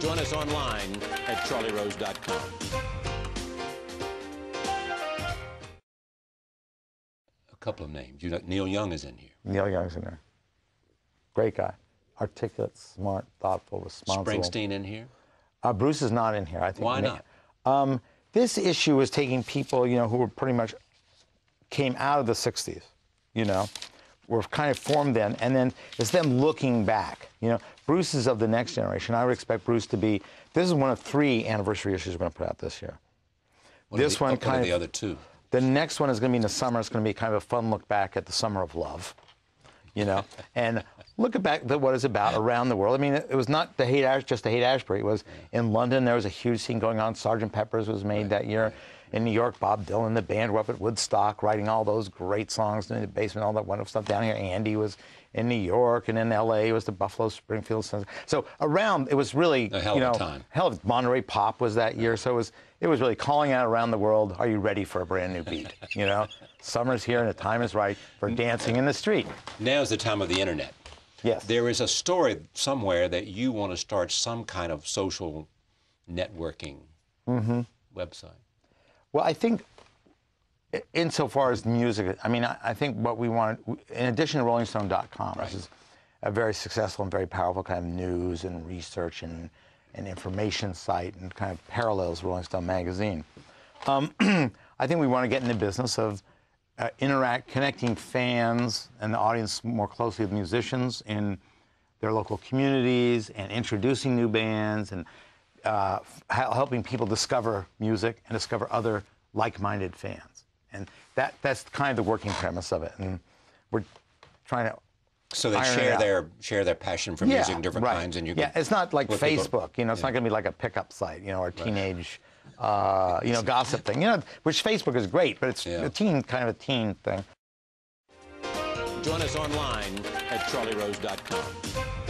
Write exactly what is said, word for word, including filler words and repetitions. Join us online at charlie rose dot com. A couple of names. You know, Neil Young is in here. Neil Young's in there. Great guy. Articulate, smart, thoughtful, responsible. Springsteen in here? Uh, Bruce is not in here, I think. Why not? Um, this issue was taking people, you know, who were pretty much came out of the sixties, you know, were kind of formed then, and then it's them looking back. You know, Bruce is of the next generation. I would expect Bruce to be, this is one of three anniversary issues we're gonna put out this year. What this the, one kind of, the other two? The next one is gonna be in the summer. It's gonna be kind of a fun look back at the summer of love, you know, and look back at what it's about around the world. I mean, it, it was not to hate Ash, just to hate Ashbury. It was in London, there was a huge scene going on. Sergeant Pepper's was made right, that year. Right. In New York, Bob Dylan, the band were up at Woodstock writing all those great songs in the basement, all that wonderful stuff down here. Andy was in New York, and in L A was the Buffalo Springfield. So around, it was really, a hell you know, of a time. Hell of, Monterey Pop was that year. So it was, it was really calling out around the world, are you ready for a brand new beat? You know, summer's here and the time is right for dancing in the street. Now's the time of the internet. Yes. There is a story somewhere that you want to start some kind of social networking mm-hmm. website. Well, I think, insofar as music, I mean, I, I think what we want, in addition to rolling stone dot com, right. which is a very successful and very powerful kind of news and research and, and information site and kind of parallels Rolling Stone magazine, um, I think we want to get in the business of uh, interact, connecting fans and the audience more closely with musicians in their local communities and introducing new bands and Uh, helping people discover music and discover other like-minded fans, and that—that's kind of the working premise of it. And we're trying to so they share their share their passion for yeah, music in different right. kinds, and you yeah, it's not like Facebook, people, you know, it's yeah. not going to be like a pickup site, you know, or teenage, right. uh, you know, gossip thing, you know, which Facebook is great, but it's yeah. a teen kind of a teen thing. Join us online at charlie rose dot com.